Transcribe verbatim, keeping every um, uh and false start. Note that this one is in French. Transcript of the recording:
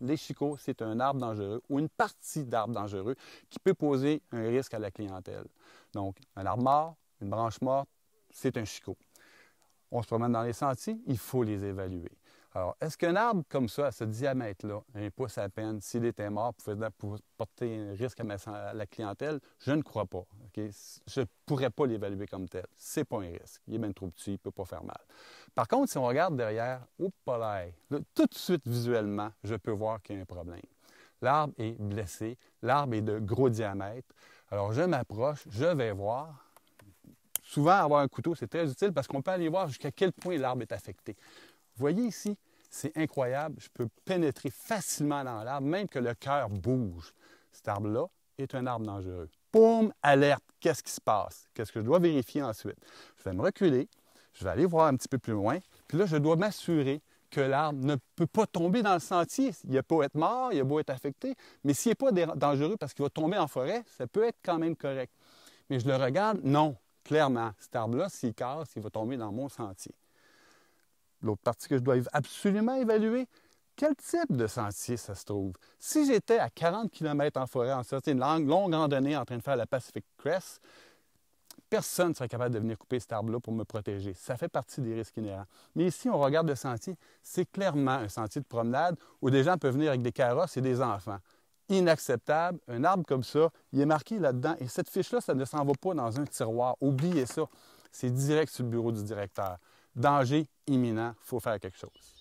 les chicots, c'est un arbre dangereux ou une partie d'arbre dangereux qui peut poser un risque à la clientèle. Donc, un arbre mort, une branche morte, c'est un chicot. On se promène dans les sentiers, il faut les évaluer. Alors, est-ce qu'un arbre comme ça, à ce diamètre-là, un pouce à peine, s'il était mort, pouvait porter un risque à la clientèle? Je ne crois pas. Okay? Je ne pourrais pas l'évaluer comme tel. Ce n'est pas un risque. Il est bien trop petit, il ne peut pas faire mal. Par contre, si on regarde derrière, au polaire, tout de suite visuellement, je peux voir qu'il y a un problème. L'arbre est blessé, l'arbre est de gros diamètre. Alors, je m'approche, je vais voir. Souvent, avoir un couteau, c'est très utile parce qu'on peut aller voir jusqu'à quel point l'arbre est affecté. Vous voyez ici, c'est incroyable. Je peux pénétrer facilement dans l'arbre, même que le cœur bouge. Cet arbre-là est un arbre dangereux. Poum, alerte, qu'est-ce qui se passe? Qu'est-ce que je dois vérifier ensuite? Je vais me reculer, je vais aller voir un petit peu plus loin. Puis là, je dois m'assurer que l'arbre ne peut pas tomber dans le sentier. Il a beau être mort, il a beau être affecté, mais s'il n'est pas dangereux parce qu'il va tomber en forêt, ça peut être quand même correct. Mais je le regarde, non. Clairement, cet arbre-là, s'il casse, il va tomber dans mon sentier. L'autre partie que je dois absolument évaluer, quel type de sentier ça se trouve? Si j'étais à quarante kilomètres en forêt, en sortie une longue randonnée en train de faire la Pacific Crest, personne ne serait capable de venir couper cet arbre-là pour me protéger. Ça fait partie des risques inhérents. Mais ici, on regarde le sentier, c'est clairement un sentier de promenade où des gens peuvent venir avec des carrosses et des enfants. Inacceptable, un arbre comme ça, il est marqué là-dedans. Et cette fiche-là, ça ne s'en va pas dans un tiroir. Oubliez ça. C'est direct sur le bureau du directeur. Danger imminent, il faut faire quelque chose.